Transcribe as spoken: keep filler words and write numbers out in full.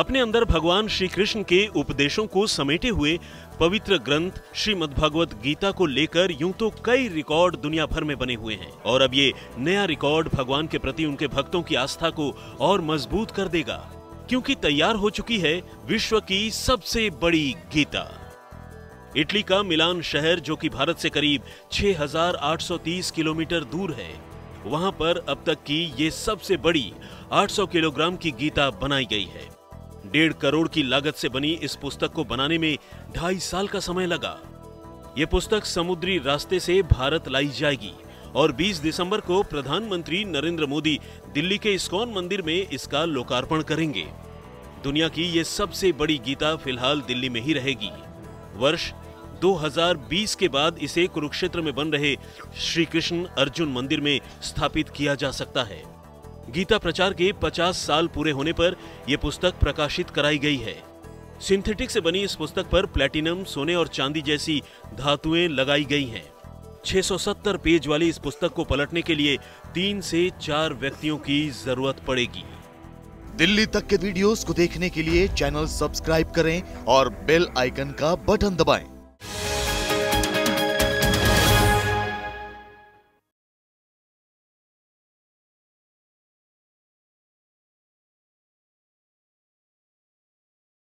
अपने अंदर भगवान श्री कृष्ण के उपदेशों को समेटे हुए पवित्र ग्रंथ श्रीमद्भागवत गीता को लेकर यूं तो कई रिकॉर्ड दुनिया भर में बने हुए हैं और अब ये नया रिकॉर्ड भगवान के प्रति उनके भक्तों की आस्था को और मजबूत कर देगा, क्योंकि तैयार हो चुकी है विश्व की सबसे बड़ी गीता। इटली का मिलान शहर, जो कि भारत से करीब छह हज़ार आठ सौ तीस किलोमीटर दूर है, वहां पर अब तक की ये सबसे बड़ी आठ सौ किलोग्राम की गीता बनाई गई है। डेढ़ करोड़ की लागत से बनी इस पुस्तक को बनाने में ढाई साल का समय लगा। ये पुस्तक समुद्री रास्ते से भारत लाई जाएगी और बीस दिसंबर को प्रधानमंत्री नरेंद्र मोदी दिल्ली के इस्कॉन मंदिर में इसका लोकार्पण करेंगे। दुनिया की ये सबसे बड़ी गीता फिलहाल दिल्ली में ही रहेगी। वर्ष दो हज़ार बीस के बाद इसे कुरुक्षेत्र में बन रहे श्री कृष्ण अर्जुन मंदिर में स्थापित किया जा सकता है। गीता प्रचार के पचास साल पूरे होने पर यह पुस्तक प्रकाशित कराई गई है। सिंथेटिक से बनी इस पुस्तक पर प्लैटिनम, सोने और चांदी जैसी धातुएं लगाई गई हैं। छह सौ सत्तर पेज वाली इस पुस्तक को पलटने के लिए तीन से चार व्यक्तियों की जरूरत पड़ेगी। दिल्ली तक के वीडियोस को देखने के लिए चैनल सब्सक्राइब करें और बेल आइकन का बटन दबाएं।